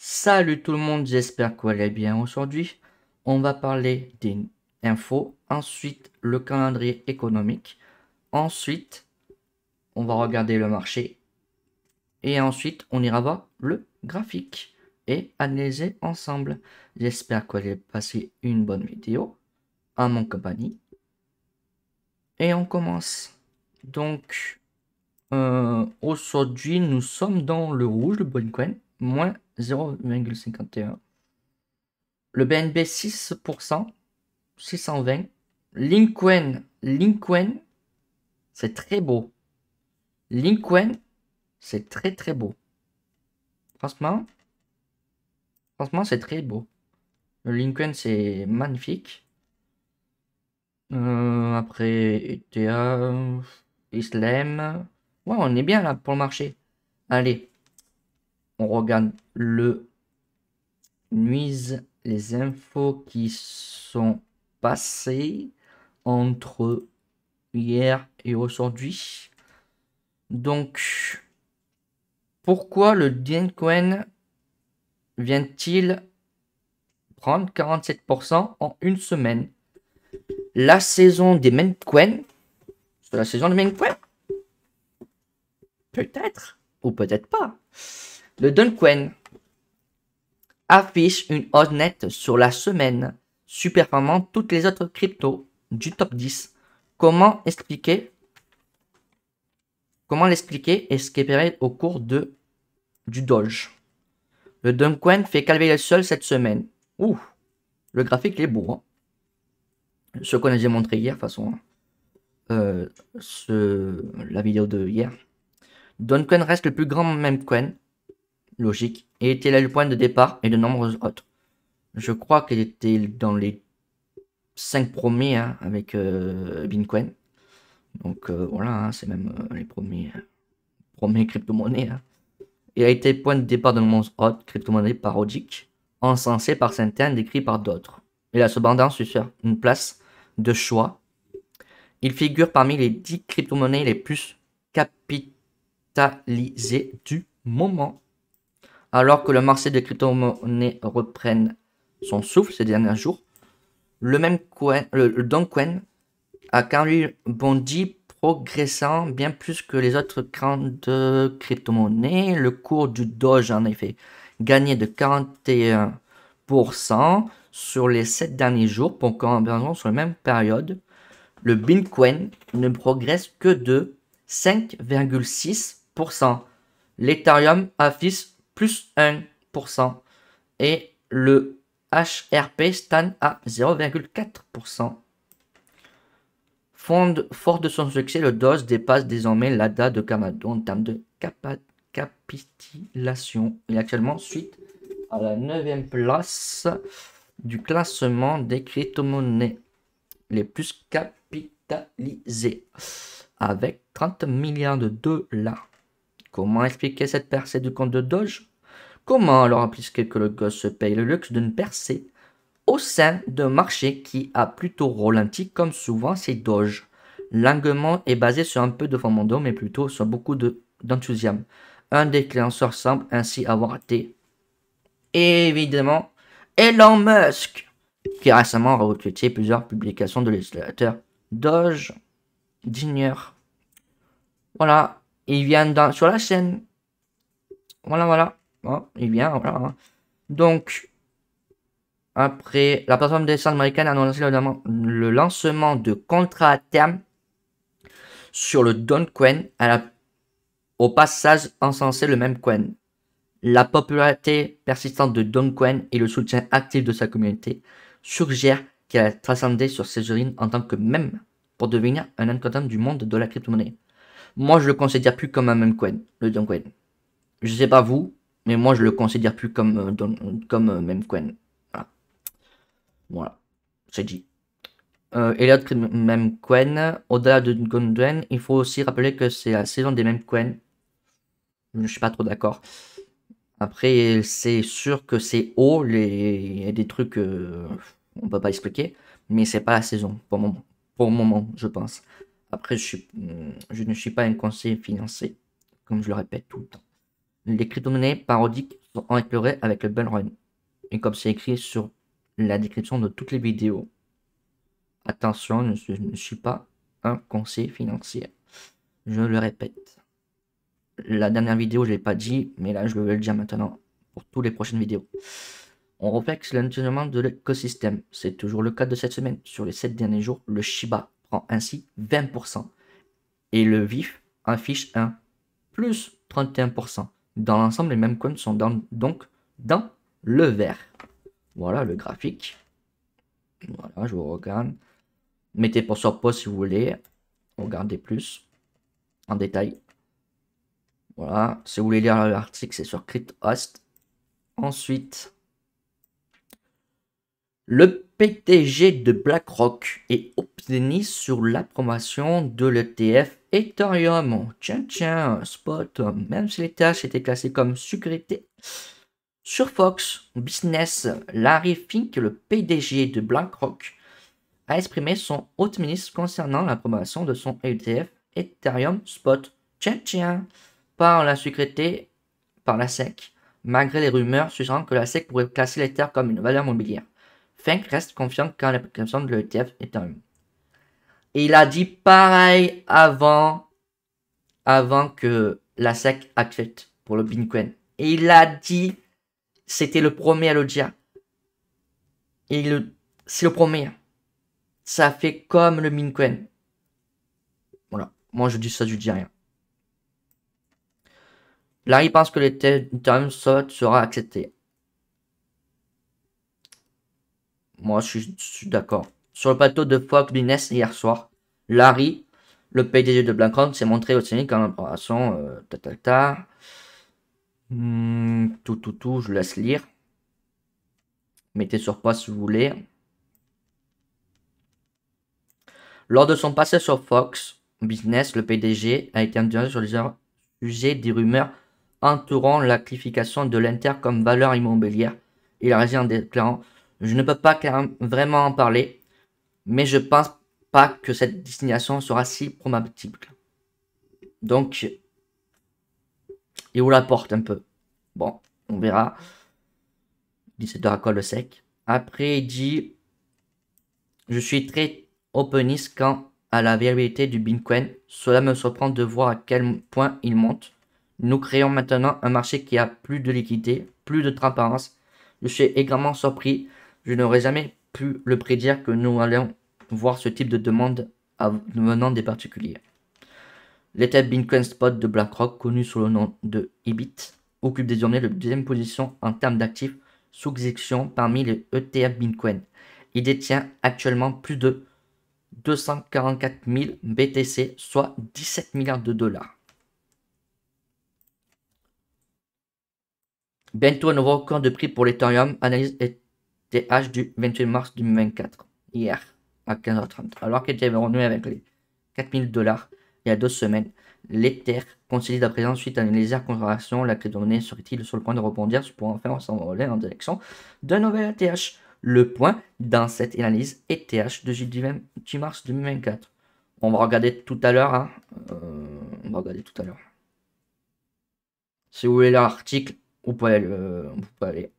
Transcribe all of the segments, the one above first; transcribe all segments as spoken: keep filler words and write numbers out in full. Salut tout le monde, j'espère que vous allez bien. Aujourd'hui, on va parler des infos, ensuite le calendrier économique, ensuite on va regarder le marché et ensuite on ira voir le graphique et analyser ensemble. J'espère que vous allez passer une bonne vidéo à mon compagnie et on commence. Donc euh, aujourd'hui nous sommes dans le rouge, le Bitcoin moins zéro virgule cinquante et un, le B N B six pour cent, six cent vingt, Linkwen, Linkwen, c'est très beau, Linkwen, c'est très très beau, franchement, franchement c'est très beau, le Linkwen c'est magnifique, euh, après E T H, Islam, ouais on est bien là pour le marché, allez, on regarde le nuise, les infos qui sont passées entre hier et aujourd'hui. Donc, pourquoi le Dunquen vient-il prendre quarante-sept pour cent en une semaine? La saison des Dunquen, c'est la saison des Dunquen? Peut-être ou peut-être pas. Le Dunquen affiche une hausse nette sur la semaine, superformant toutes les autres cryptos du top dix. Comment expliquer Comment l'expliquer et ce qu'espérer au cours de du Doge? Le Dunquen fait calver le sol cette semaine. Ouh, le graphique est beau. Hein, ce qu'on a déjà montré hier, de toute façon, hein. euh, ce, la vidéo de hier. Dunquen reste le plus grand même coin. Logique, et était là le point de départ et de nombreuses autres. Je crois qu'elle était dans les cinq premiers hein, avec euh, Binance. Donc euh, voilà, hein, c'est même euh, les premiers, euh, premiers crypto-monnaies. Hein. Il a été point de départ de nombreuses autres crypto-monnaies parodiques, encensées par certains, décrits par d'autres. Il a cependant su faire une place de choix. Il figure parmi les dix crypto-monnaies les plus capitalisées du moment. Alors que le marché des crypto-monnaies reprenne son souffle ces derniers jours, le même coin, le, le Dunquen a quand lui bondi progressant bien plus que les autres grandes crypto-monnaies. Le cours du Doge en effet gagné de quarante et un pour cent sur les sept derniers jours pour comparaison sur la même période. Le Bitcoin ne progresse que de cinq virgule six pour cent. L'Ethereum affiche plus un pour cent et le H R P stagne à zéro virgule quatre pour cent. Fort de son succès, le Doge dépasse désormais l'A D A de Kamado en termes de capitalisation. Il est actuellement suite à la neuvième place du classement des crypto-monnaies les plus capitalisées avec trente milliards de dollars. Comment expliquer cette percée du compte de Doge? Comment alors expliquer que le gosse se paye le luxe d'une percée au sein d'un marché qui a plutôt ralenti comme souvent ses doges? L'engouement est basé sur un peu de fondement, mais plutôt sur beaucoup d'enthousiasme. De, un déclencheur semble ainsi avoir été, évidemment, Elon Musk, qui a récemment retweeté plusieurs publications de législateur Doge Junior. Voilà, il vient dans, sur la chaîne. Voilà, voilà. Oh, il vient, voilà. Donc, après, la plateforme des centres américaines a annoncé le lancement de contrats à terme sur le Dunquen, à la, au passage encensé le même coin. La popularité persistante de Dunquen et le soutien actif de sa communauté suggèrent qu'elle a transcendé sur ses origines en tant que meme pour devenir un incontournable du monde de la crypto-monnaie. Moi, je le considère plus comme un meme coin, le Dunquen. Je sais pas vous. Mais moi, je le considère plus comme, euh, don, comme euh, même coin. Voilà. Voilà. C'est dit. Euh, et l'autre même coin, au-delà de Dunquen, il faut aussi rappeler que c'est la saison des même coin. Je ne suis pas trop d'accord. Après, c'est sûr que c'est haut. Il y a des trucs qu'on euh, ne peut pas expliquer. Mais c'est pas la saison, pour le moment, pour le moment je pense. Après, je, suis, je ne suis pas un conseiller financier, comme je le répète tout le temps. Les crypto-monnaies parodiques sont éclairés avec le bull run. Et comme c'est écrit sur la description de toutes les vidéos. Attention, je ne suis pas un conseiller financier. Je le répète. La dernière vidéo, je ne l'ai pas dit, mais là, je vais le dire maintenant pour toutes les prochaines vidéos. On reflexe l'entraînement de l'écosystème. C'est toujours le cas de cette semaine. Sur les sept derniers jours, le Shiba prend ainsi vingt pour cent. Et le W I F affiche un plus trente et un pour cent. Dans l'ensemble, les mêmes coins sont dans, donc dans le vert. Voilà le graphique. Voilà, je vous regarde. Mettez pour sur pause si vous voulez. Regardez plus en détail. Voilà, si vous voulez lire l'article, c'est sur CryptoHost. Ensuite, le P T G de BlackRock est obtenu sur l'approbation de l'E T F Ethereum. Tiens, tiens, spot, même si les tâches étaient classées comme sécurité. Sur Fox Business, Larry Fink, le P D G de BlackRock, a exprimé son haute ministre concernant l'approbation de son E T F Ethereum Spot, tiens, tiens, par la sécurité, par la S E C, malgré les rumeurs suggérant que la S E C pourrait classer l'Ether comme une valeur mobilière. Fink reste confiant quant à l'application de l'E T F Ethereum. Et il a dit pareil avant, avant que la S E C accepte pour le Binquen. Et il a dit... C'était le premier à le dire. Et le... c'est le premier. Ça fait comme le Linkwen. Voilà. Moi, je dis ça, je dis rien. Larry pense que l'Ethereum Spot sera accepté. Moi, je suis, suis d'accord. Sur le plateau de Fox Business hier soir, Larry, le P D G de BlackRock, s'est montré au Sénat en opération euh, ta ta ta. Hmm, tout, tout, tout, je laisse lire. Mettez sur pause si vous voulez. Lors de son passage sur Fox Business, le P D G a été interrogé sur les sujets des rumeurs entourant la classification de l'Inter comme valeur immobilière. Il a réagi en déclarant « Je ne peux pas vraiment en parler, mais je pense pas que cette destination sera si probable. » Donc, et où la porte un peu. Bon, on verra. dix-sept heures à quoi le sec. Après, il dit je suis très openiste quant à la viabilité du Bitcoin. Cela me surprend de voir à quel point il monte. Nous créons maintenant un marché qui a plus de liquidité, plus de transparence. Je suis également surpris. Je n'aurais jamais pu le prédire que nous allions voir ce type de demande venant des particuliers. L'E T F Bitcoin Spot de BlackRock, connu sous le nom de iBit, occupe désormais la deuxième position en termes d'actifs sous exécution parmi les E T F Bitcoin. Il détient actuellement plus de deux cent quarante-quatre mille B T C, soit dix-sept milliards de dollars. Bientôt un nouveau record de prix pour l'Ethereum, analyse E T H du vingt-huit mars deux mille vingt-quatre, hier, à quinze heures trente. Alors qu'elle était revenue avec les quatre mille dollars. Il y a deux semaines, l'Ether consolide à présent suite à une légère contraction. La crypto-monnaie serait-il sur le point de rebondir pour enfin s'envoler en direction d'un nouvel E T H? Le point dans cette analyse E T H du vingt-huit mars deux mille vingt-quatre. On va regarder tout à l'heure. Hein. Euh, on va regarder tout à l'heure. Si vous voulez l'article, vous, euh, vous pouvez aller.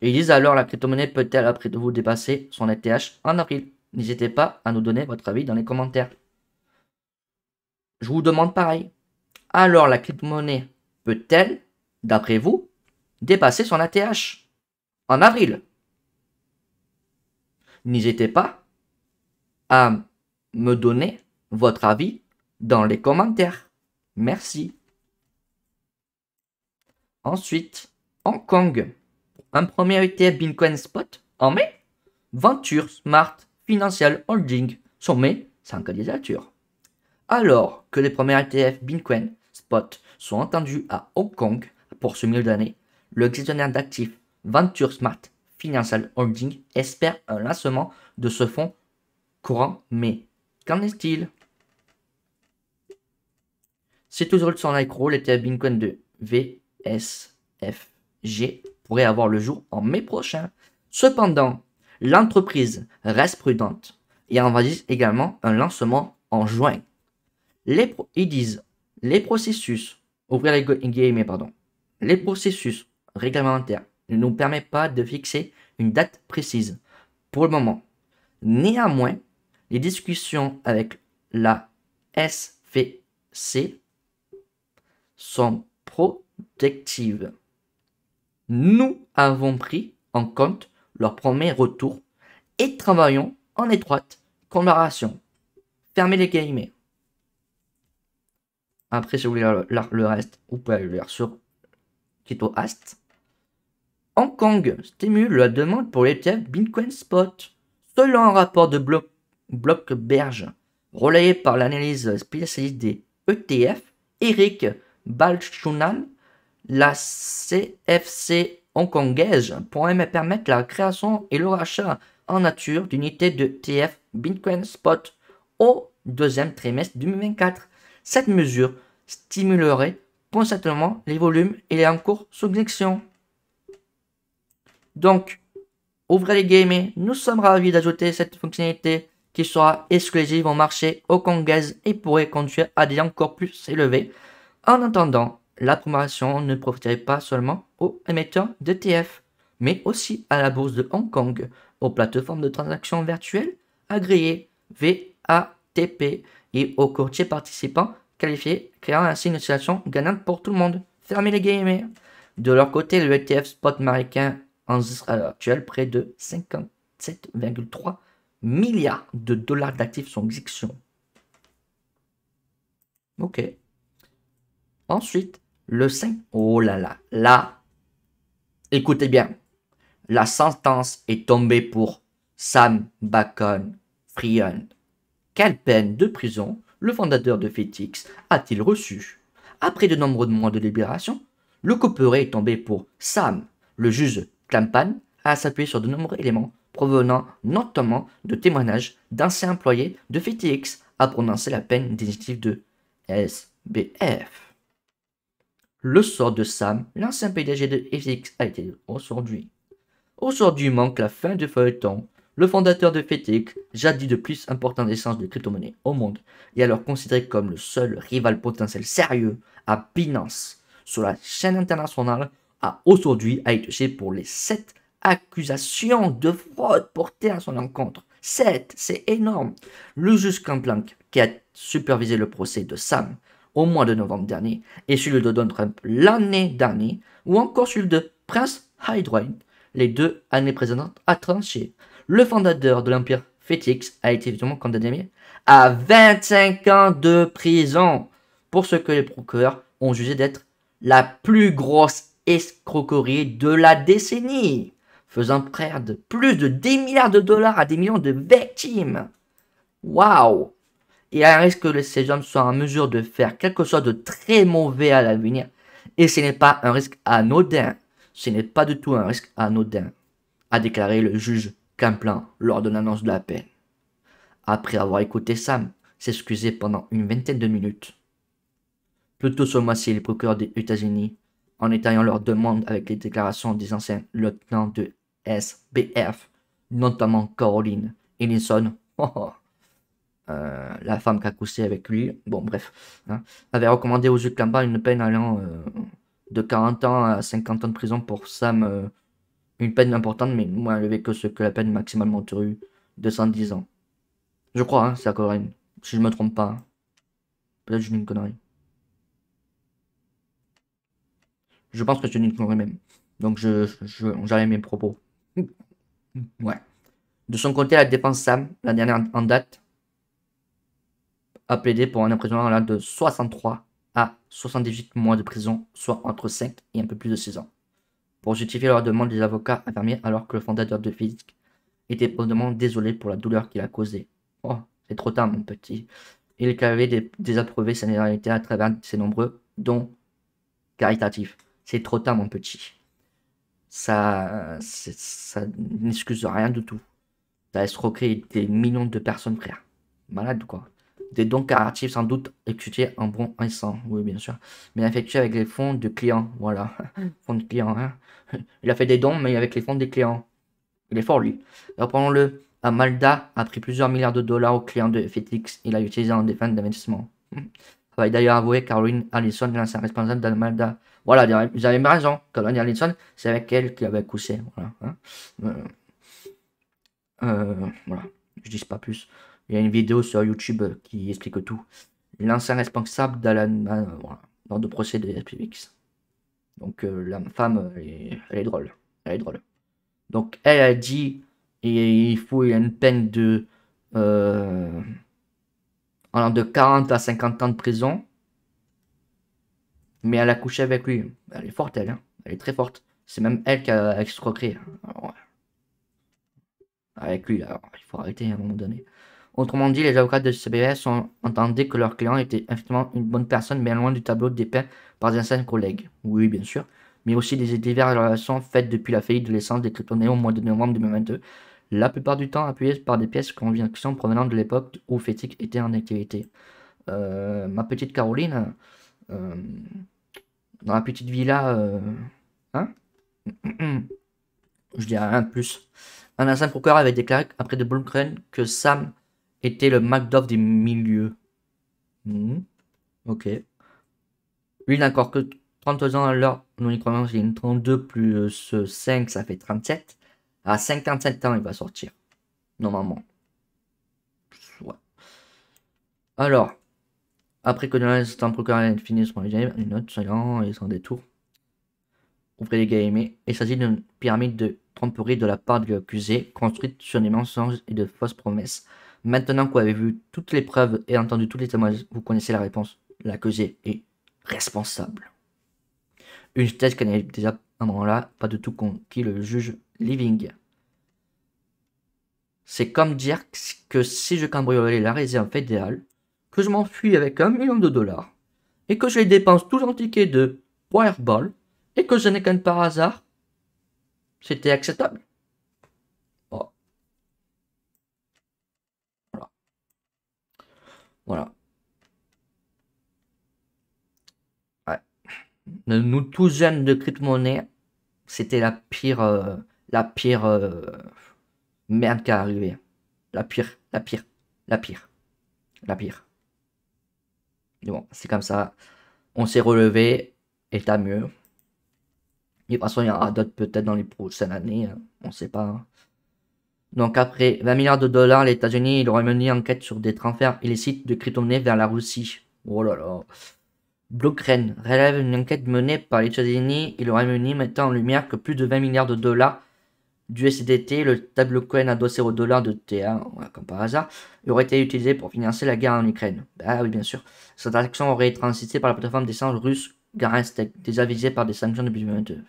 Ils disent alors la crypto-monnaie peut-elle après de vous dépasser son E T H en avril? N'hésitez pas à nous donner votre avis dans les commentaires. Je vous demande pareil. Alors, la crypto-monnaie peut-elle, d'après vous, dépasser son A T H en avril? N'hésitez pas à me donner votre avis dans les commentaires. Merci. Ensuite, Hong Kong. Un premier E T F Bitcoin Spot en mai. Venture Smart Financial Holding. Son mai, sans candidature. Alors que les premiers E T F Bitcoin Spot sont entendus à Hong Kong pour ce milieu d'année, le gestionnaire d'actifs Venture Smart Financial Holding espère un lancement de ce fonds courant mai. Qu'en est-il? C'est toujours son accro, l'E T F Bitcoin de V S F G pourrait avoir le jour en mai prochain. Cependant, l'entreprise reste prudente et envisage également un lancement en juin. Les pro ils disent les processus ouvrir les guillemets pardon les processus réglementaire ne nous permet pas de fixer une date précise pour le moment. Néanmoins, les discussions avec la S E C sont protectives. Nous avons pris en compte leur premier retour et travaillons en étroite collaboration. Fermez les guillemets. Après, si vous voulez lire le, le reste, vous pouvez le lire sur KitoAst. Hong Kong stimule la demande pour l'E T F Bitcoin Spot. Selon un rapport de Blo Bloomberg relayé par l'analyse spécialiste des E T F, Eric Balchunan, la C F C hongkongaise pourrait permettre la création et le rachat en nature d'unités de E T F Bitcoin Spot au deuxième trimestre deux mille vingt-quatre. Cette mesure stimulerait considérablement les volumes et les encours sous section. Donc, ouvrez les guillemets, nous sommes ravis d'ajouter cette fonctionnalité qui sera exclusive au marché hongkongais et pourrait conduire à des encours plus élevés. En attendant, la promotion ne profiterait pas seulement aux émetteurs d'E T F, mais aussi à la bourse de Hong Kong, aux plateformes de transactions virtuelles agréées V A T P et aux courtiers participants qualifiés, créant ainsi une situation gagnante pour tout le monde. Fermez les guillemets. De leur côté, le E T F spot américain enregistre à l'heure actuelle près de cinquante-sept virgule trois milliards de dollars d'actifs sous gestion. Ok. Ensuite, le cinq. Oh là là, là. Écoutez bien. La sentence est tombée pour Sam Bankman-Fried. Quelle peine de prison le fondateur de F T X a-t-il reçu? Après de nombreux mois de délibération, le couperet est tombé pour Sam. Le juge Clampan a s'appuyé sur de nombreux éléments provenant notamment de témoignages d'anciens employés de F T X à prononcer la peine définitive de S B F. Le sort de Sam, l'ancien P D G de F T X, a été aujourd'hui. Aujourd'hui manque la fin du feuilleton. Le fondateur de F T X, jadis le plus important essence de crypto-monnaie au monde, est alors considéré comme le seul rival potentiel sérieux à Binance sur la chaîne internationale, a aujourd'hui été touché pour les sept accusations de fraude portées à son encontre. sept, c'est énorme. Le juge Kaplan, qui a supervisé le procès de Sam au mois de novembre dernier, et celui de Donald Trump l'année dernière, ou encore celui de Prince Hydroid, les deux années précédentes, a tranché. Le fondateur de l'Empire F T X a été évidemment condamné à vingt-cinq ans de prison pour ce que les procureurs ont jugé d'être la plus grosse escroquerie de la décennie, faisant perdre plus de dix milliards de dollars à des millions de victimes. Waouh! Et à un risque que ces hommes soient en mesure de faire quelque chose de très mauvais à l'avenir. Et ce n'est pas un risque anodin. Ce n'est pas du tout un risque anodin, a déclaré le juge Kaplan lors de l'annonce de la peine. Après avoir écouté Sam s'excuser pendant une vingtaine de minutes. Plus tôt ce mois-ci, les procureurs des États-Unis, en étayant leur demande avec les déclarations des anciens lieutenants de S B F, notamment Caroline Ellison, euh, la femme qui a couché avec lui, bon bref, hein, avait recommandé aux juges Kaplan une peine allant euh, de quarante ans à cinquante ans de prison pour Sam. Euh, Une peine importante, mais moins élevée que ce que la peine maximale monterue de cent dix ans. Je crois, hein, c'est à Corinne. Si je me trompe pas. Hein. Peut-être que je dis une connerie. Je pense que je dis une connerie même. Donc je, je, j'arrête mes propos. Ouais. De son côté, la défense Sam, la dernière en date, a plaidé pour un emprisonnement de soixante-trois à soixante-dix-huit mois de prison, soit entre cinq et un peu plus de six ans. Pour justifier leur demande, les avocats affirmaient alors que le fondateur de F T X était probablement désolé pour la douleur qu'il a causée. Oh, c'est trop tard, mon petit. Il avait désapprouvé sa réalité à travers ses nombreux dons caritatifs. C'est trop tard, mon petit. Ça, ça n'excuse rien du tout. T'as escroqué des millions de personnes, frère. Malade, quoi. Des dons caritatifs, sans doute, exécutés en bon et sang, oui, bien sûr, mais effectués avec les fonds de clients, voilà, fonds de clients, hein. Il a fait des dons, mais avec les fonds des clients. Il est fort, lui. Reprenons-le, Amalda a pris plusieurs milliards de dollars aux clients de F T X, il a utilisé en défense d'investissement. Il avait d'ailleurs avoué Caroline Ellison, l'ancien responsable d'Amalda, Voilà, j'avais raison. Caroline Ellison, c'est avec elle qui avait coussé. Voilà. Hein. Euh, euh, voilà. Je dis pas plus. Il y a une vidéo sur YouTube qui explique tout. L'ancien responsable d'Alan euh, voilà, dans le procès de F T X. Donc euh, la femme, elle est, elle est drôle. Elle est drôle. Donc elle a dit, et il faut il a une peine de euh, de quarante à cinquante ans de prison. Mais elle a couché avec lui. Elle est forte, elle. Hein. Elle est très forte. C'est même elle qui a escroqué. Alors, avec lui, alors, il faut arrêter à un moment donné. Autrement dit, les avocats de C B S ont entendu que leur client était effectivement une bonne personne, mais loin du tableau dépeint par des anciens collègues. Oui, bien sûr. Mais aussi des diverses relations faites depuis la faillite de l'essence des crypto-néos au mois de novembre deux mille vingt-deux. La plupart du temps appuyées par des pièces de conviction provenant de l'époque où F T X était en activité. Euh, ma petite Caroline, euh, dans la petite villa, euh, hein je dirais rien de plus. Un ancien procureur avait déclaré après de Bloomberg que Sam était le MacDuff des milieux. Mmh. Ok. Lui n'a encore que trente-deux ans à l'heure. Nous y croyons, il est trente-deux plus cinq, ça fait trente-sept. À cinquante-sept ans, il va sortir. Normalement. Ouais. Alors, après que l'instant procureur ait fini son régime, une note soyant et sans détour. Ouvrez les gars aimés. Il s'agit d'une pyramide de tromperie de la part de l'accusé, construite sur des mensonges et de fausses promesses. Maintenant que vous avez vu toutes les preuves et entendu tous les témoignages, vous connaissez la réponse. L'accusé est responsable. Une thèse qui n'est déjà à un moment-là pas du tout conquis le juge Living. C'est comme dire que si je cambriolais la réserve fédérale, que je m'enfuis avec un million de dollars, et que je les dépense tous en tickets de Powerball, et que je n'ai qu'un par hasard, c'était acceptable. Voilà. Ouais. Nous tous jeunes de crypto-monnaie, c'était la pire, euh, la pire euh, merde qui est arrivée. La pire, la pire, la pire, la pire. Et bon, c'est comme ça. On s'est relevé et t'as mieux. Et de toute façon, il y aura d'autres peut-être dans les prochaines années. Hein. On sait pas. Hein. Donc après vingt milliards de dollars, les États-Unis, ils auraient mené une enquête sur des transferts illicites de crypto-monnaies vers la Russie. Oh là là. Blockchain relève une enquête menée par les États-Unis et le Royaume-Uni mettant en lumière que plus de vingt milliards de dollars du U S D T, le tableau coin adossé au dollar de T A, comme par hasard, aurait été utilisé pour financer la guerre en Ukraine. Ah oui, bien sûr. Cette action aurait été transitée par la plateforme d'échange russe Garantech, déjà visée par des sanctions depuis deux mille vingt-deux.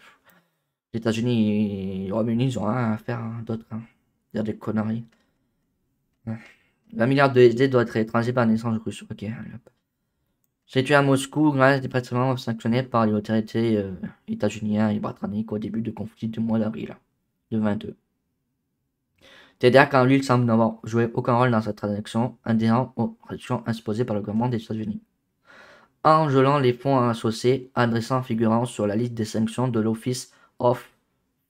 Les États-Unis et le Royaume-Uni, ils ont rien à faire d'autre. Hein. Des conneries. vingt milliards de U S D doit être étranger par naissance russe. Ok. Situé à Moscou, grâce des prélèvements sanctionnés par les autorités euh, états-uniennes et britanniques au début du conflit du mois d'avril de vingt-deux. Tether, quand lui, il semble n'avoir joué aucun rôle dans cette transaction, indépendant aux réductions imposées par le gouvernement des États-Unis. En gelant les fonds associés, adressant figurant sur la liste des sanctions de l'Office of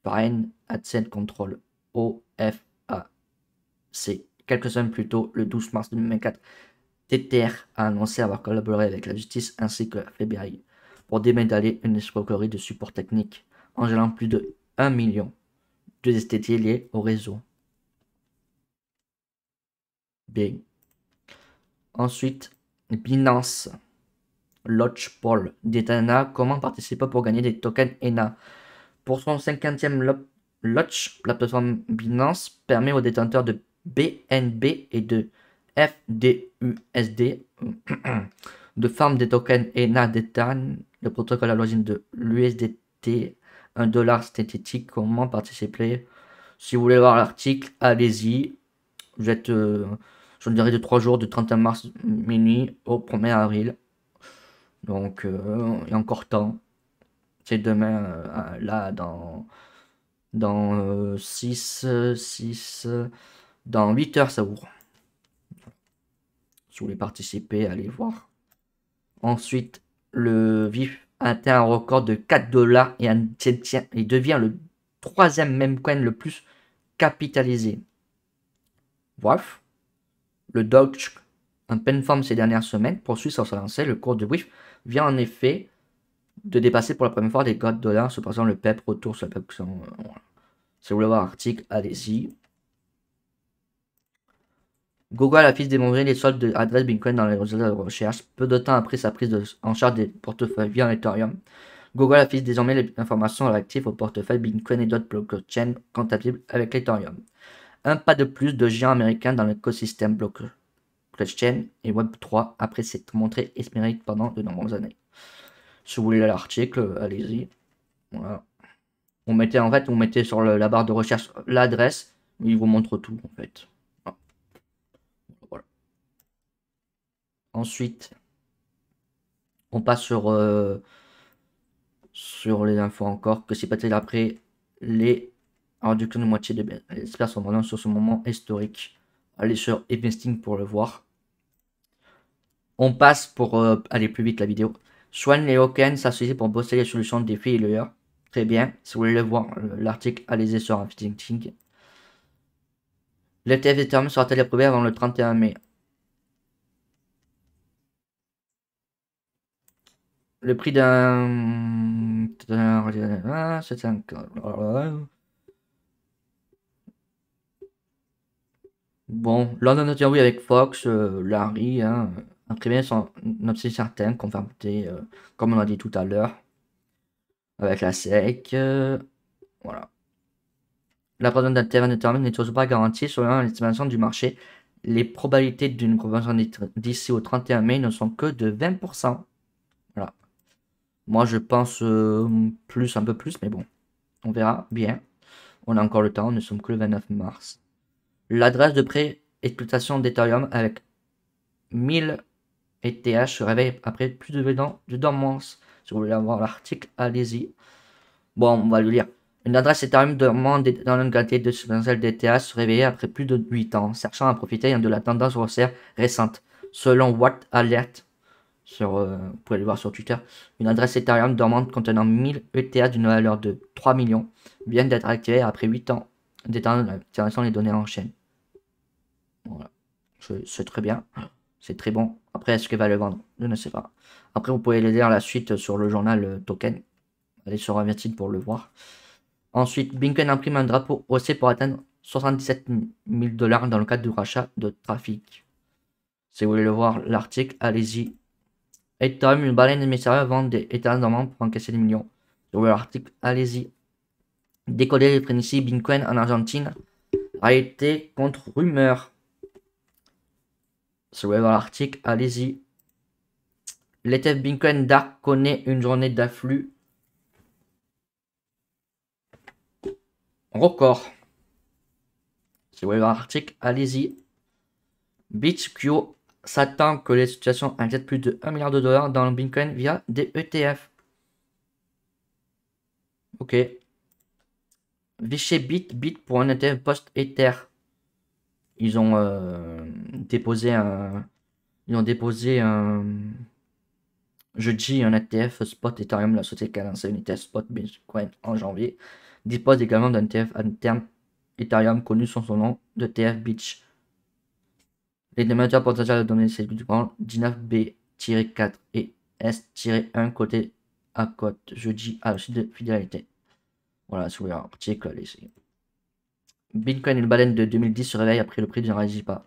Foreign Assets Control, O F A C. C'est quelques semaines plus tôt, le douze mars deux mille vingt-quatre, Tether a annoncé avoir collaboré avec la justice ainsi que la F B I pour démédaler une escroquerie de support technique en gelant plus de un million de U S D T liés au réseau. Bien. Ensuite, Binance, Lodge Paul, d'Etana, comment participer pour gagner des tokens E N A. Pour son cinquantième Lodge, la plateforme Binance permet aux détenteurs de B N B et de F D U S D de forme des tokens E N A d'Ethan, le protocole à l'origine de l'U S D T, un dollar synthétique. Comment participer? Si vous voulez voir l'article, allez-y. Vous êtes, euh, je dirais, de trois jours, de trente et un mars minuit au premier avril. Donc, euh, il y a encore temps. C'est demain, euh, là, dans, dans euh, six... six dans huit heures, ça ouvre. Si vous voulez participer, allez voir. Ensuite, le W I F atteint un record de quatre dollars et il devient le troisième meme coin le plus capitalisé. W I F, le Doge, en pleine forme ces dernières semaines, poursuit sans se lancer. Le cours de W I F vient en effet de dépasser pour la première fois les quatre dollars se passant le P E P retour sur le P E P. Euh, voilà. Si vous voulez voir l'article, allez-y. Google a pu démontrer les soldes d'adresse Bitcoin dans les résultats de recherche. Peu de temps après sa prise de, en charge des portefeuilles via Ethereum, Google affiche désormais les informations relatives au portefeuille Bitcoin et d'autres blockchains compatibles avec l'Ethereum. Un pas de plus de géants américains dans l'écosystème blockchain et Web trois après s'être montré espéré pendant de nombreuses années. Si vous voulez l'article, allez-y. Voilà. Vous mettez en fait, vous mettez sur le, la barre de recherche l'adresse, il vous montre tout en fait. Voilà. Ensuite, on passe sur euh, sur les infos encore que c'est peut-être après les réductions de moitié des experts sont maintenant sur ce moment historique. Allez sur Investing pour le voir. On passe pour euh, aller plus vite la vidéo. Swan et Hawken s'associent pour bosser les solutions de défis et l'E U R. Très bien, si vous voulez le voir, l'article, allez-y sur Investing. L'E T F Ethereum sera-t-elle approuvée avant le trente et un mai? Le prix d'un... C'est un... Bon, London entretient oui avec Fox, euh, Larry, hein... Un bien sans objet certain, conformité, euh, comme on a dit tout à l'heure, avec la S E C. Euh, voilà. La présence d'un terrain déterminé n'est toujours pas garantie selon l'estimation du marché. Les probabilités d'une convention d'ici au trente et un mai ne sont que de vingt pour cent. Voilà. Moi, je pense euh, plus, un peu plus, mais bon, on verra bien. On a encore le temps, nous sommes que le vingt-neuf mars. L'adresse de pré-exploitation d'Ethereum avec mille E T H se réveille après plus de vingt ans de dormance. Si vous voulez avoir l'article, allez-y. Bon, on va le lire. Une adresse Ethereum dormante dans une quantité de substantielle d'E T H se réveillait après plus de huit ans, cherchant à profiter de la tendance haussière récente. Selon Watt Alert, sur, euh, vous pouvez le voir sur Twitter, une adresse Ethereum dormante contenant mille E T H d'une valeur de trois millions vient d'être activée après huit ans d'éternalisation des données en chaîne. Voilà, c'est très bien. C'est très bon. Après, est-ce qu'elle va le vendre? Je ne sais pas. Après, vous pouvez lire la suite sur le journal Token. Allez sur Investing pour le voir. Ensuite, Binance imprime un drapeau haussé pour atteindre soixante-dix-sept mille dollars dans le cadre du rachat de trafic. Si vous voulez le voir, l'article, allez-y. Ethereum, une baleine mystérieuse vend des Ethereum dormants pour encaisser des millions. Si vous voulez l'article, allez-y. Décoller les prémices Binance en Argentine a été contre rumeur. Si vous voulez voir l'article, allez-y. L'E T F Bitcoin Dark connaît une journée d'afflux record. Si vous voulez voir l'article, allez-y. B T C s'attend que les situations inquiètent plus de un milliard de dollars dans le Bitcoin via des E T F. Ok. Vichy Bit Bit pour un E T F post-Ether. Ils ont euh, déposé un, ils ont déposé un, jeudi un E T F spot Ethereum. La société qui a lancé une E T F spot Bitcoin en janvier dispose également d'un E T F interne Ethereum connu sous son nom de E T F Beach. Les démateurs potentiels de données s'écoulent dix-neuf B quatre et S un côté à côte jeudi à la suite de fidélité. Voilà, si vous voulez un article, allez-y. Bitcoin et une baleine de deux mille dix se réveille après le prix d'un Shiba.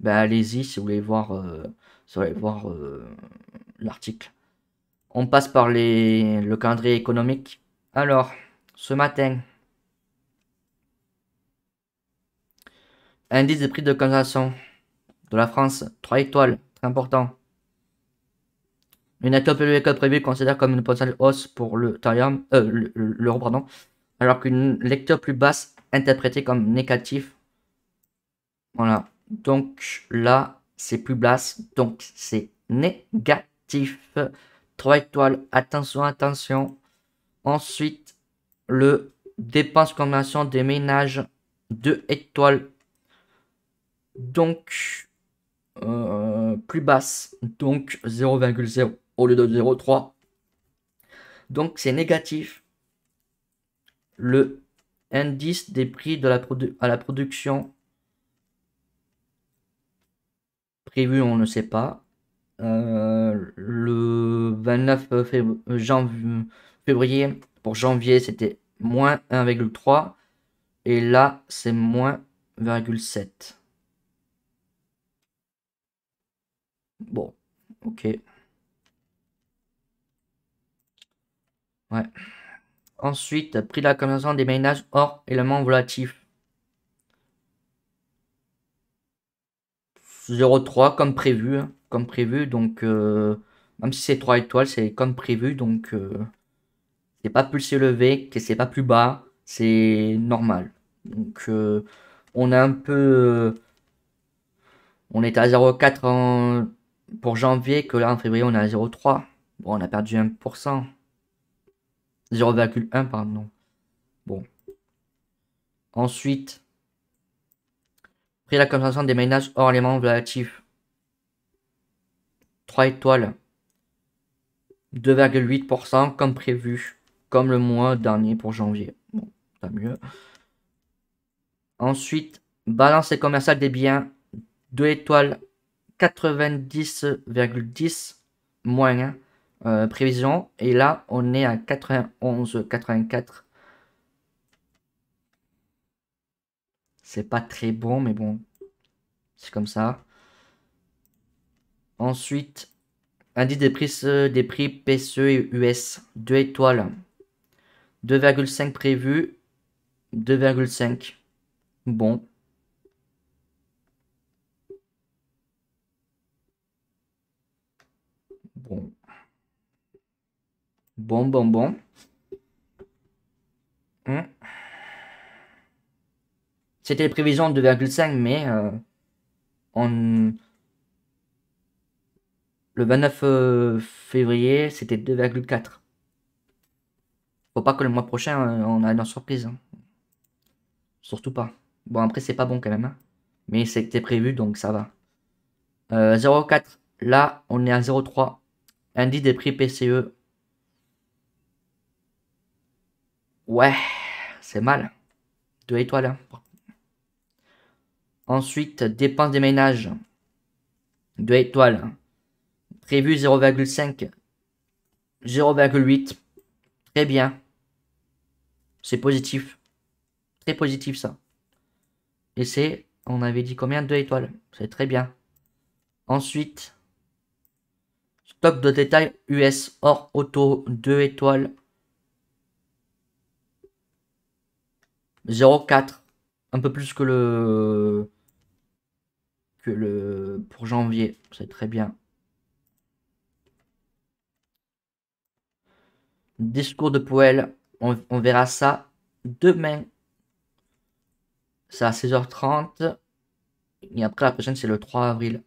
Ben allez-y si vous voulez voir, euh, si vous voulez voir euh, l'article. On passe par les, le calendrier économique. Alors, ce matin, indice des prix de consommation de la France, trois étoiles, très important. Une étoile plus élevée que prévue considère comme une potentielle hausse pour le Ethereum, euh, l'euro, pardon, alors qu'une lecture plus basse interprété comme négatif. Voilà, donc là c'est plus basse, donc c'est négatif. Trois étoiles, attention, attention. Ensuite, le dépense consommation des ménages, deux étoiles, donc euh, plus basse, donc zéro virgule zéro au lieu de zéro virgule trois, donc c'est négatif. Le indice des prix de la produ à la production prévu, on ne sait pas. Euh, le vingt-neuf février, pour janvier, c'était moins un virgule trois. Et là, c'est moins un virgule sept. Bon, ok. Ouais. Ensuite, prix de la consommation des ménages hors éléments volatifs. zéro virgule trois comme prévu. Hein, comme prévu, donc euh, même si c'est trois étoiles, c'est comme prévu. Donc, euh, c'est pas plus élevé, que c'est pas plus bas. C'est normal. Donc, euh, on a un peu... Euh, on était à zéro virgule quatre pour janvier, que là en février on est à zéro virgule trois. Bon, on a perdu un pour cent. zéro virgule un pardon. Bon. Ensuite, prix de la consommation des ménages hors éléments volatifs. trois étoiles. deux virgule huit pour cent comme prévu. Comme le mois dernier pour janvier. Bon, pas mieux. Ensuite, balance et commercial des biens. deux étoiles. quatre-vingt-dix virgule dix moins un. Euh, prévision, et là on est à quatre-vingt-onze virgule quatre-vingt-quatre. C'est pas très bon, mais bon, c'est comme ça. Ensuite, indice des prix, des prix P C E et U S, deux étoiles, deux virgule cinq prévu, deux virgule cinq. Bon. Bon. Bon, bon, bon. Hum. C'était les prévisions de deux virgule cinq, mais euh, on... le vingt-neuf février, c'était deux virgule quatre. Faut pas que le mois prochain, on a une surprise. Hein. Surtout pas. Bon, après, c'est pas bon quand même. Hein. Mais c'était prévu, donc ça va. Euh, zéro virgule quatre. Là, on est à zéro virgule trois. Indice des prix P C E. Ouais, c'est mal. deux étoiles. Hein. Ensuite, dépenses des ménages. deux étoiles. Prévu zéro virgule cinq. zéro virgule huit. Très bien. C'est positif. Très positif ça. Et c'est, on avait dit combien? deux étoiles. C'est très bien. Ensuite, stock de détail U S hors auto. deux étoiles. zéro virgule quatre, un peu plus que le que le pour janvier, c'est très bien. Discours de Powell, on, on verra ça demain. C'est à seize heures trente et après la prochaine c'est le trois avril.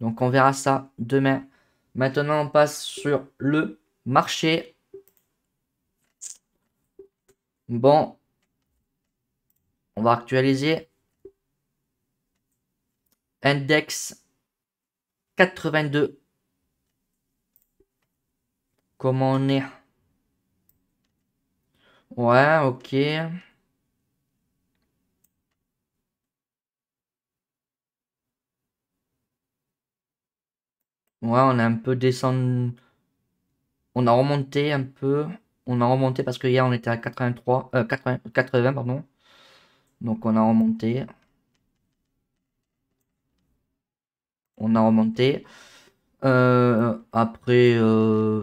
Donc on verra ça demain. Maintenant on passe sur le marché. Bon. On va actualiser. Index quatre-vingt-deux. Comment on est? Ouais, ok. Ouais, on a un peu descendu. On a remonté un peu. On a remonté parce que hier on était à quatre-vingt-trois. Euh, quatre-vingts, quatre-vingts, pardon. Donc on a remonté. On a remonté. Euh, après... Euh,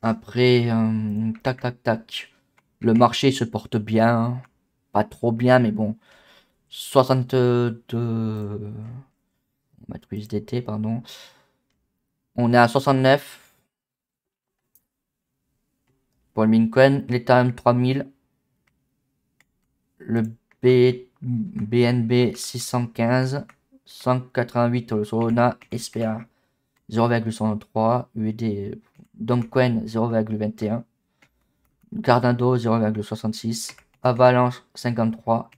après... Euh, tac, tac, tac. Le marché se porte bien. Pas trop bien, mais bon. soixante-deux... U S D T, pardon. On est à soixante-neuf. Pour le Linkwen, l'Ethereum trois mille. Le B... B N B six cent quinze, cent quatre-vingt-huit le Solana, S P A zéro virgule cent trois, U D Dunquen zéro virgule vingt et un, Cardano zéro virgule soixante-six, Avalanche cinquante-trois,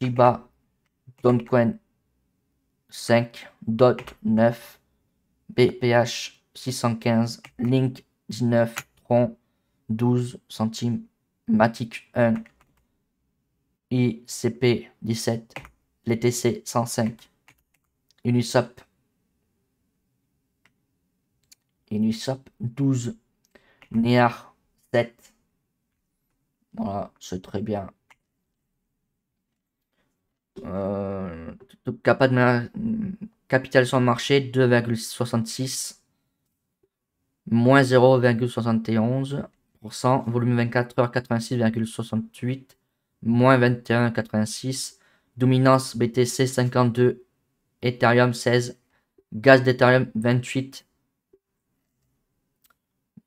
Shiba Dunquen cinq, Dot neuf, B P H six cent quinze, Link dix-neuf, Tron douze centimes, Matic un, I C P dix-sept, L T C cent cinq, Uniswap Uniswap douze, Near sept. Voilà, c'est très bien. Euh, capital sur le marché deux virgule soixante-six, moins zéro virgule soixante et onze pour cent, volume vingt-quatre heures quatre-vingt-six virgule soixante-huit, moins vingt et un virgule quatre-vingt-six, dominance B T C cinquante-deux, Ethereum seize, gaz d'Ethereum vingt-huit.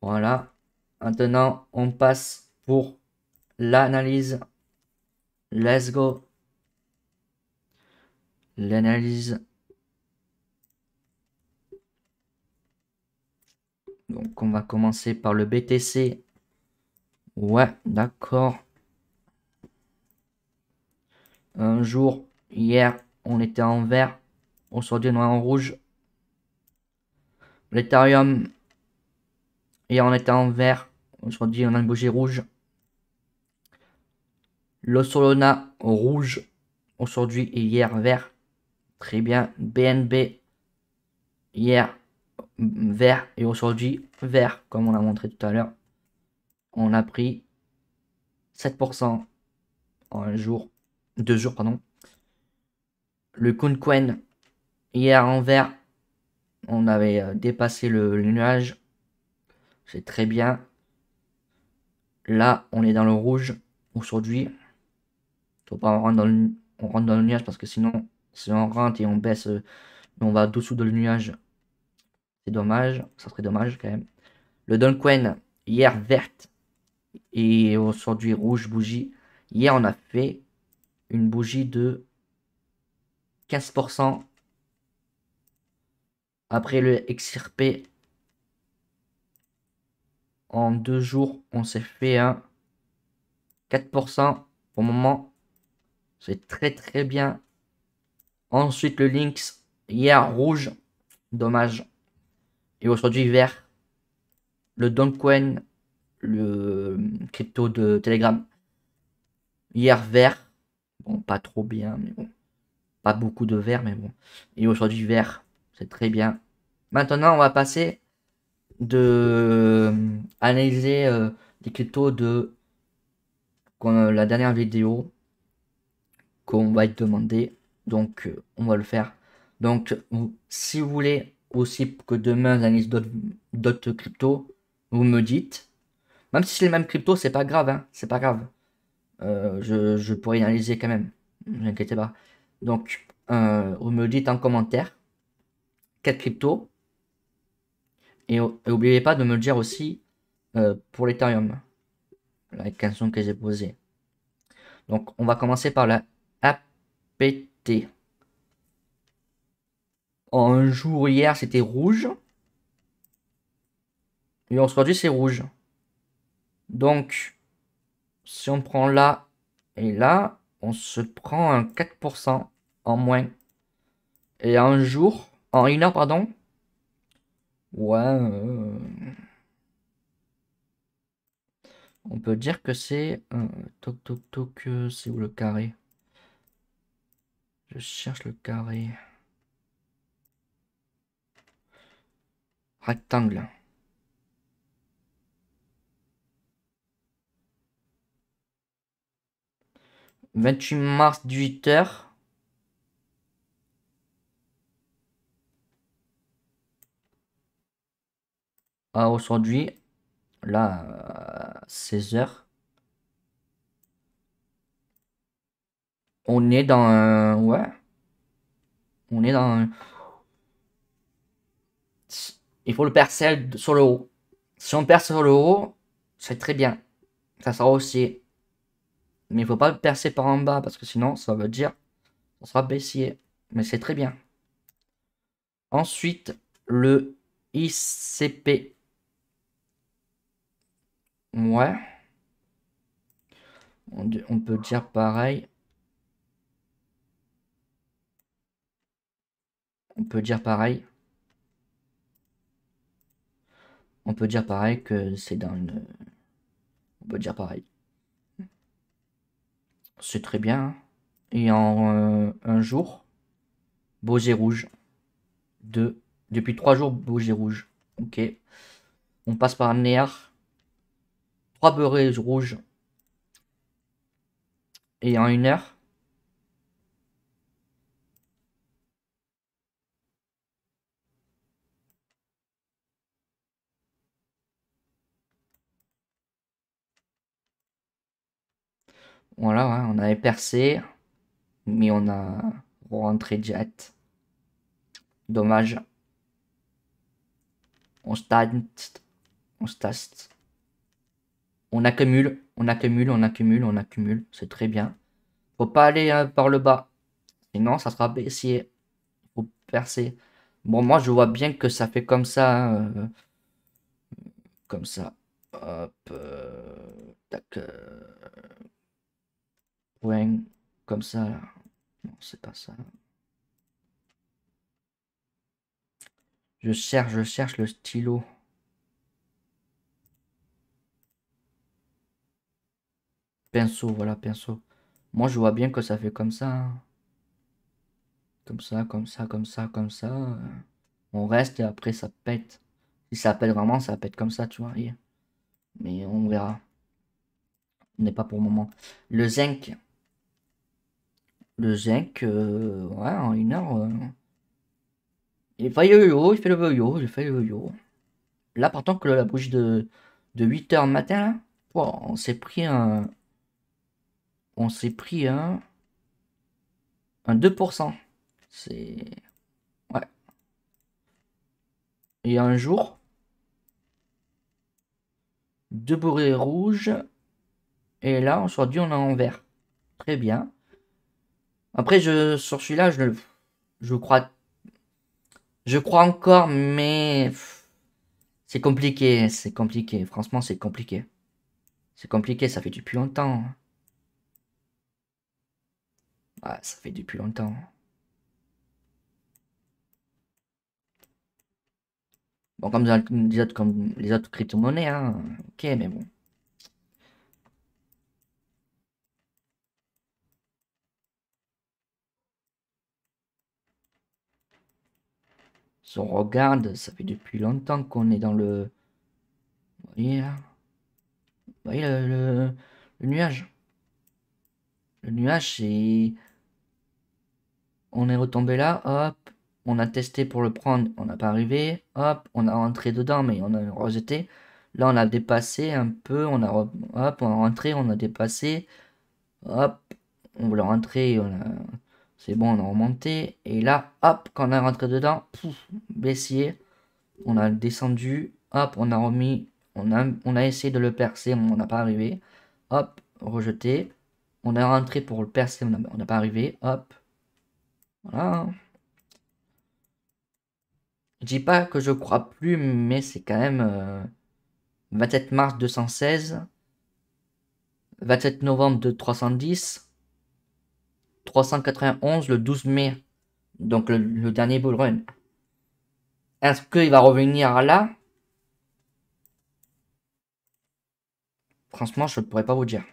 Voilà, maintenant on passe pour l'analyse. Let's go. L'analyse. Donc on va commencer par le B T C. Ouais, d'accord. Un jour, hier, on était en vert. Aujourd'hui, on est en rouge. L'Ethereum. Hier, on était en vert. Aujourd'hui, on a une bougie rouge. Le Solana, rouge. Aujourd'hui et hier, vert. Très bien. B N B, hier, vert. Et aujourd'hui, vert, comme on a montré tout à l'heure. On a pris sept pour cent en un jour. Deux jours, pardon. Le Dunquen, hier en vert. On avait dépassé le, le nuage. C'est très bien. Là, on est dans le rouge. Aujourd'hui, faut pas on rentre dans le, on rentre dans le nuage parce que sinon... Si on rentre et on baisse, on va dessous de le nuage. C'est dommage, ça serait dommage quand même. Le Dunquen, hier verte et aujourd'hui rouge bougie. Hier, on a fait une bougie de quinze pour cent. Après le X R P, en deux jours, on s'est fait un quatre pour cent pour le moment. C'est très très bien. Ensuite, le Lynx, hier rouge, dommage, et aujourd'hui vert. Le Dunquen, le crypto de Telegram, hier vert, bon, pas trop bien, mais bon, pas beaucoup de vert, mais bon, et aujourd'hui vert, c'est très bien. Maintenant, on va passer de analyser euh, les cryptos de euh, la dernière vidéo qu'on va être demandé. Donc, euh, on va le faire. Donc, vous, si vous voulez aussi que demain j'analyse d'autres cryptos, vous me dites. Même si c'est les mêmes cryptos, c'est pas grave, hein, c'est pas grave. Euh, je, je pourrais analyser quand même. Ne vous inquiétez pas. Donc, euh, vous me dites en commentaire quel crypto. Et, et n'oubliez pas de me le dire aussi euh, pour l'Ethereum. La question que j'ai posée. Donc, on va commencer par la A P T. En un jour hier c'était rouge et aujourd'hui c'est rouge. Donc si on prend là et là, on se prend un quatre pour cent en moins. Et en un jour, en une heure pardon, ouais, euh... on peut dire que c'est euh, toc toc toc, euh, c'est où le carré? Je cherche le carré. Rectangle. vingt-huit mars, dix-huit heures. Ah, aujourd'hui, là, seize heures. On est dans un... Ouais. On est dans un... Il faut le percer sur le haut. Si on perce sur le haut, c'est très bien. Ça sera haussier. Mais il faut pas le percer par en bas, parce que sinon, ça veut dire on sera baissier. Mais c'est très bien. Ensuite, le I C P. Ouais. On, on peut dire pareil. On peut dire pareil. On peut dire pareil que c'est dans une... On peut dire pareil. C'est très bien. Et en euh, un jour, bougie rouge. De... Depuis trois jours, bougie rouge. Ok. On passe par N E A. trois beurrés rouges. Et en une heure. Voilà, ouais, on avait percé. Mais on a rentré jet. Dommage. On stagne. On stagne. On accumule, on accumule, on accumule, on accumule. C'est très bien. Faut pas aller euh, par le bas. Sinon, ça sera baissier. Faut percer. Bon, moi, je vois bien que ça fait comme ça. Euh, comme ça. Hop. Euh, tac. Euh, point. Comme ça. Là. Non, c'est pas ça. Je cherche, je cherche le stylo. Pinceau, voilà, pinceau. Moi, je vois bien que ça fait comme ça. Comme ça, comme ça, comme ça, comme ça. On reste et après, ça pète. Si ça pète vraiment, ça pète comme ça, tu vois. Mais on verra. On n'est pas pour le moment. Le zinc. Le zinc, euh, ouais, en une heure. Euh, il fait le yo-yo, il fait le yo-yo, il fait le yo-yo. Là, par contre, la bougie de, de huit heures matin, là, oh, on s'est pris un... On s'est pris un... Un deux pour cent. C'est... Ouais. Et un jour... Deux bourrées rouges. Et là, aujourd'hui, on est en vert. Très bien. Après, je, sur celui-là, je le... Je crois... Je crois encore, mais... C'est compliqué, c'est compliqué. Franchement, c'est compliqué. C'est compliqué, ça fait depuis longtemps. Ah, ça fait depuis longtemps. Bon, comme les autres, comme les autres crypto-monnaies, hein. Ok, mais bon. Si on regarde, ça fait depuis longtemps qu'on est dans le... Vous voyez là ? Vous voyez le, le, le nuage. Le nuage, c'est... On est retombé là, hop. On a testé pour le prendre, on n'a pas arrivé. Hop, on a rentré dedans, mais on a rejeté. Là, on a dépassé un peu. On a, re... hop, on a rentré, on a dépassé. Hop, on voulait rentrer. On a... C'est bon, on a remonté. Et là, hop, quand on a rentré dedans, pouf, baissier. On a descendu. Hop, on a remis... On a, on a essayé de le percer, mais on n'a pas arrivé. Hop, rejeté. On est rentré pour le percer, on n'a pas arrivé. Hop. Voilà. Je dis pas que je crois plus, mais c'est quand même... Euh, vingt-sept mars deux cent seize. vingt-sept novembre de trois cent dix. trois cent quatre-vingt-onze le douze mai. Donc le, le dernier bull run. Est-ce qu'il va revenir là ? Franchement, je ne pourrais pas vous dire.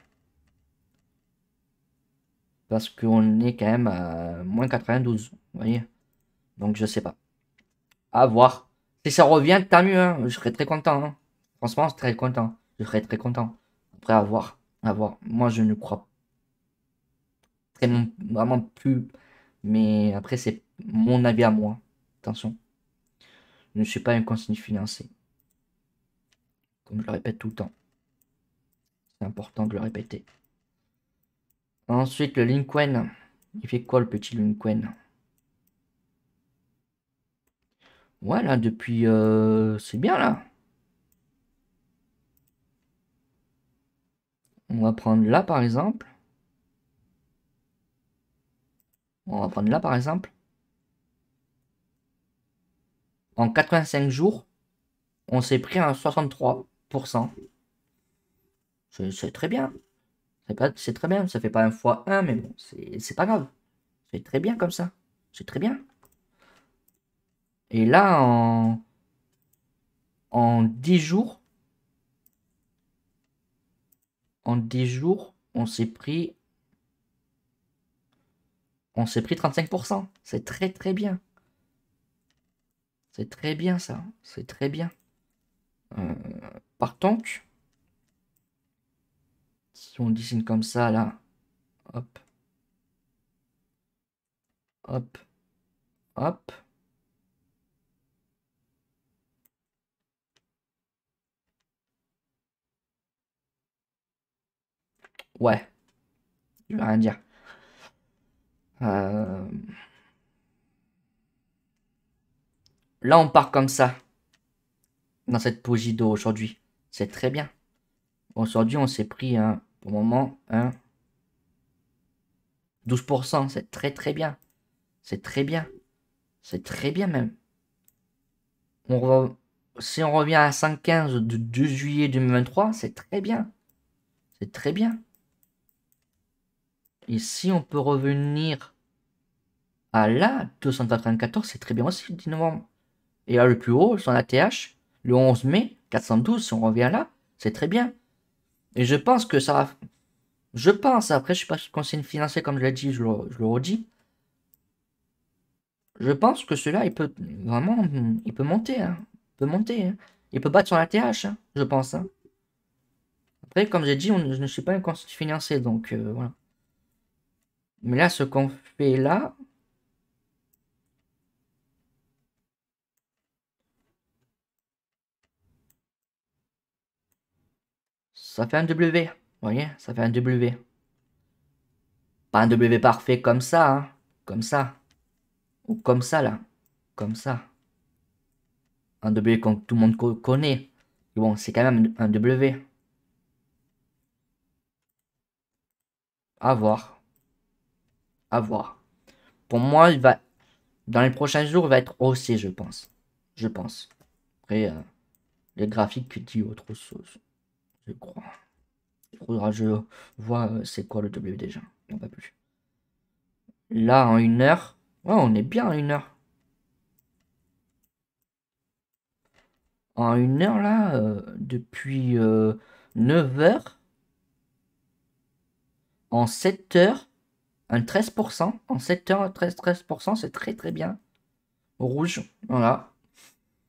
Parce qu'on est quand même à moins quatre-vingt-douze. Vous voyez. Donc, je sais pas. À voir. Si ça revient, tant mieux. Hein. Je serais très content. Hein. Franchement, je serais très content. Je serais très content. Après, à voir. À voir. Moi, je ne crois pas. Vraiment plus. Mais après, c'est mon avis à moi. Attention. Je ne suis pas un conseiller financier. Comme je le répète tout le temps. Important de le répéter. Ensuite, le Linkwen. Il fait quoi, le petit Linkwen? Voilà, depuis... Euh, c'est bien, là. On va prendre là, par exemple. On va prendre là, par exemple. En quatre-vingt-cinq jours, on s'est pris un soixante-trois pour cent. C'est très bien. C'est très bien. Ça fait pas un fois un, mais bon, c'est pas grave. C'est très bien comme ça. C'est très bien. Et là, en, en dix jours, en dix jours, on s'est pris, on s'est pris trente-cinq pour cent. C'est très très bien. C'est très bien ça, c'est très bien. Euh, par tank, si on dessine comme ça là, hop, hop, hop. Ouais, je vais rien dire. Euh... Là, on part comme ça, dans cette pogie d'eau aujourd'hui. C'est très bien. Aujourd'hui, on s'est pris, hein, pour le moment, hein, douze pour cent. C'est très, très bien. C'est très bien. C'est très bien même. On re... Si on revient à cinq quinze du deux juillet deux mille vingt-trois, c'est très bien. C'est très bien. Et si on peut revenir à là, deux cent quatre-vingt-quatorze, c'est très bien aussi, dix novembre. Et là, le plus haut, son A T H, le onze mai, quatre cent douze, si on revient là, c'est très bien. Et je pense que ça va... Je pense, après, je suis pas conseiller financier, comme je l'ai dit, je le, je le redis. Je pense que celui-là, il peut vraiment... Il peut monter, hein. Il peut monter, hein. Il peut battre son A T H, hein, je pense, hein. Après, comme j'ai dit, on, je ne suis pas un conseiller financier, donc euh, voilà. Mais là, ce qu'on fait là... Ça fait un W, vous voyez, ça fait un W. Pas un W parfait comme ça, hein, comme ça. Ou comme ça, là. Comme ça. Un W que tout le monde connaît. Mais bon, c'est quand même un W. À voir. À voir. Pour moi, il va... Dans les prochains jours, il va être haussé, je pense. Je pense. Après, euh, les graphiques disent autre chose. Je crois. Il faudra que je vois c'est quoi le W déjà. Non, pas plus. Là, en une heure. Ouais, on est bien en une heure. En une heure, là, euh, depuis euh, neuf heures. En sept heures, un treize pour cent. En sept heures, treize pour cent, c'est très très bien. Rouge, voilà.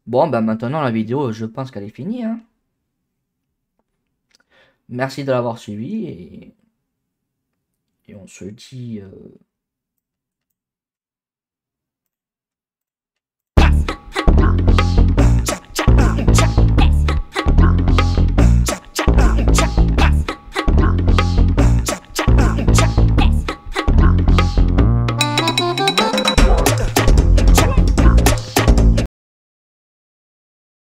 Bon, bah maintenant, la vidéo, je pense qu'elle est finie, hein. Merci de l'avoir suivi et, et on se dit... Euh